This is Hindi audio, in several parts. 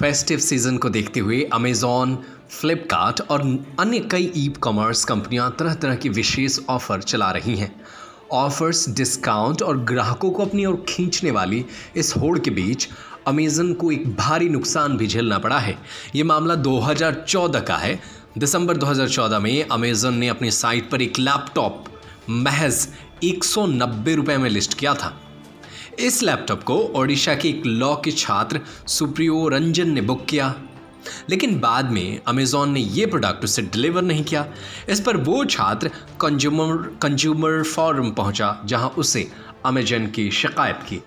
फेस्टिव सीजन को देखते हुए अमेज़न, फ्लिपकार्ट और अन्य कई ई कॉमर्स कंपनियां तरह तरह की विशेष ऑफ़र चला रही हैं। ऑफ़र्स, डिस्काउंट और ग्राहकों को अपनी ओर खींचने वाली इस होड़ के बीच अमेज़न को एक भारी नुकसान भी झेलना पड़ा है। ये मामला 2014 का है। दिसंबर 2014 में अमेज़न ने अपनी साइट पर एक लैपटॉप महज 190 रुपये में लिस्ट किया था। इस लैपटॉप को ओडिशा के एक लॉ के छात्र सुप्रियो रंजन ने बुक किया, लेकिन बाद में अमेज़न ने यह प्रोडक्ट उसे डिलीवर नहीं किया। इस पर वो छात्र कंज्यूमर फोरम पहुंचा, जहां उसे अमेज़न की शिकायत की।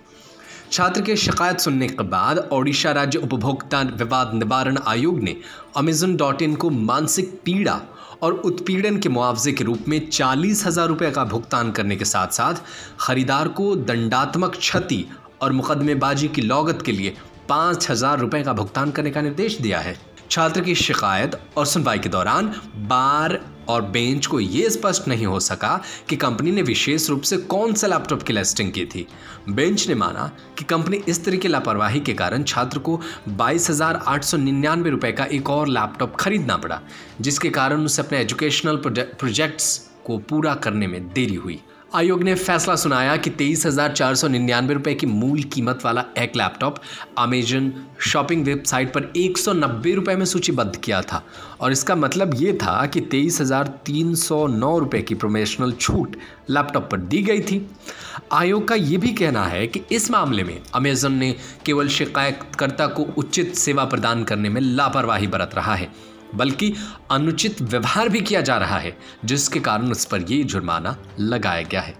छात्र की शिकायत सुनने के बाद ओडिशा राज्य उपभोक्ता विवाद निवारण आयोग ने अमेज़न.in को मानसिक पीड़ा और उत्पीड़न के मुआवजे के रूप में 40,000 रुपये का भुगतान करने के साथ साथ खरीदार को दंडात्मक क्षति और मुकदमेबाजी की लागत के लिए 5,000 रुपये का भुगतान करने का निर्देश दिया है। छात्र की शिकायत और सुनवाई के दौरान बार और बेंच को ये स्पष्ट नहीं हो सका कि कंपनी ने विशेष रूप से कौन से लैपटॉप की लिस्टिंग की थी। बेंच ने माना कि कंपनी इस तरह की लापरवाही के कारण छात्र को 22,899 रुपये का एक और लैपटॉप खरीदना पड़ा, जिसके कारण उसे अपने एजुकेशनल प्रोजेक्ट्स को पूरा करने में देरी हुई। आयोग ने फैसला सुनाया कि 23,499 रुपये की मूल कीमत वाला एक लैपटॉप अमेज़न शॉपिंग वेबसाइट पर 190 रुपये में सूचीबद्ध किया था, और इसका मतलब ये था कि 23,309 रुपये की प्रोमोशनल छूट लैपटॉप पर दी गई थी। आयोग का ये भी कहना है कि इस मामले में अमेज़न ने केवल शिकायतकर्ता को उचित सेवा प्रदान करने में लापरवाही बरत रहा है, बल्कि अनुचित व्यवहार भी किया जा रहा है, जिसके कारण उस पर ये जुर्माना लगाया गया है।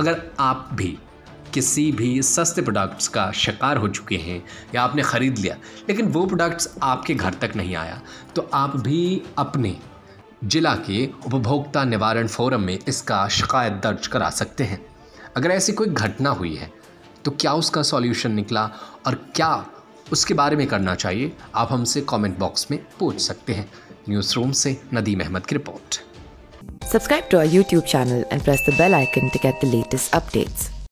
अगर आप भी किसी भी सस्ते प्रोडक्ट्स का शिकार हो चुके हैं या आपने ख़रीद लिया लेकिन वो प्रोडक्ट्स आपके घर तक नहीं आया, तो आप भी अपने जिला के उपभोक्ता निवारण फोरम में इसका शिकायत दर्ज करा सकते हैं। अगर ऐसी कोई घटना हुई है तो क्या उसका सॉल्यूशन निकला और क्या उसके बारे में करना चाहिए, आप हमसे कमेंट बॉक्स में पूछ सकते हैं। न्यूज़ रूम से नदीम अहमद की रिपोर्ट। Subscribe to our YouTube channel and press the bell icon to get the latest updates.